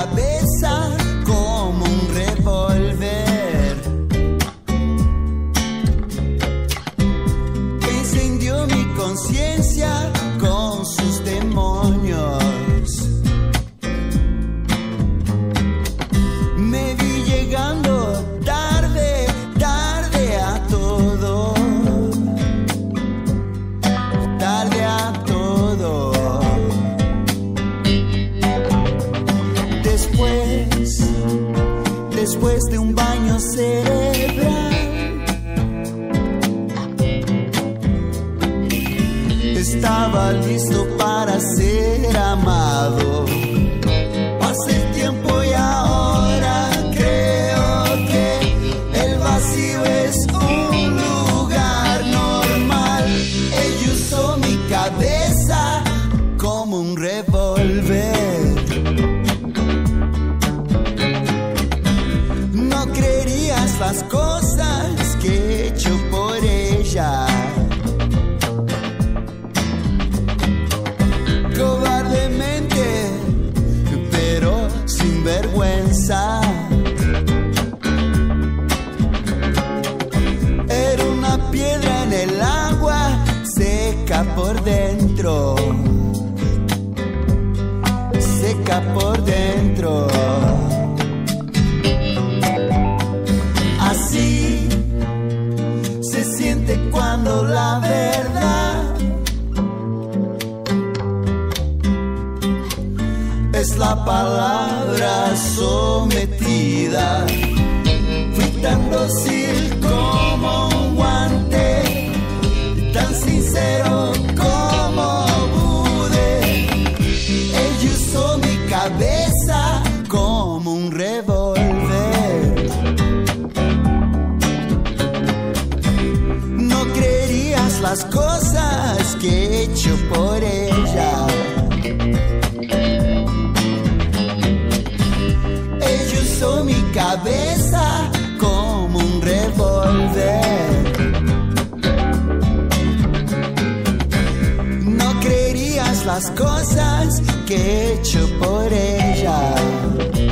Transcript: cabeza como un revólver. Que incendió mi conciencia con sus demonios. Me vi llegando tarde, tarde a todo. Tarde a todo. Después de un baño cerebral, estaba listo para ser amado. Pasé tiempo y ahora creo que el vacío es un lugar normal. Ella usó mi cabeza como un revólver. Creerías las cosas que he hecho por ella. Cobardemente, pero sin vergüenza. Era una piedra en el agua, seca por dentro. Seca por dentro. Así se siente cuando la verdad es la palabra sometida. Fui tan dócil como un guante, tan sincero como pude. Ella usó mi cabeza como un revólver. Las cosas que he hecho por ella. Ella usó mi cabeza como un revólver. No creerías las cosas que he hecho por ella.